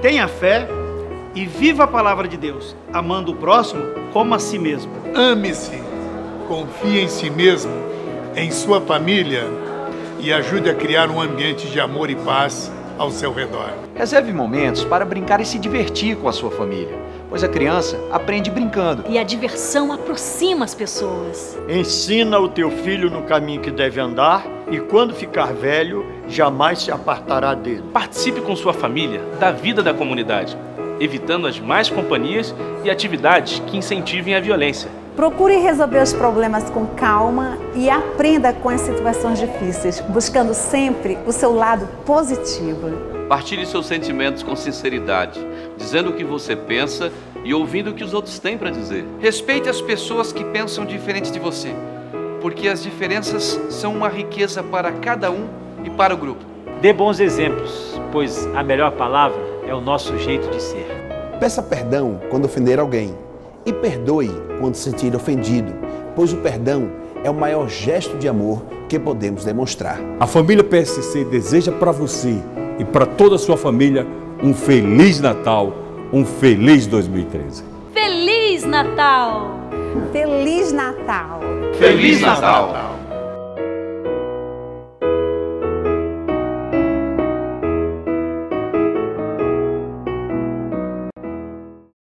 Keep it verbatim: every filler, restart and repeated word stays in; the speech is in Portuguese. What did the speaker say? tenha fé e viva a palavra de Deus, amando o próximo como a si mesmo. Ame-se, confie em si mesmo, em sua família e ajude a criar um ambiente de amor e paz ao seu redor. Reserve momentos para brincar e se divertir com a sua família, pois a criança aprende brincando. E a diversão aproxima as pessoas. Ensina o teu filho no caminho que deve andar e quando ficar velho, jamais se apartará dele. Participe com sua família da vida da comunidade, evitando as más companhias e atividades que incentivem a violência. Procure resolver os problemas com calma e aprenda com as situações difíceis, buscando sempre o seu lado positivo. Partilhe seus sentimentos com sinceridade, dizendo o que você pensa e ouvindo o que os outros têm para dizer. Respeite as pessoas que pensam diferente de você, porque as diferenças são uma riqueza para cada um e para o grupo. Dê bons exemplos, pois a melhor palavra é o nosso jeito de ser. Peça perdão quando ofender alguém e perdoe quando se sentir ofendido, pois o perdão é o maior gesto de amor que podemos demonstrar. A família P S C deseja para você e para toda a sua família um Feliz Natal, um Feliz dois mil e treze. Feliz Natal! Feliz Natal! Feliz Natal!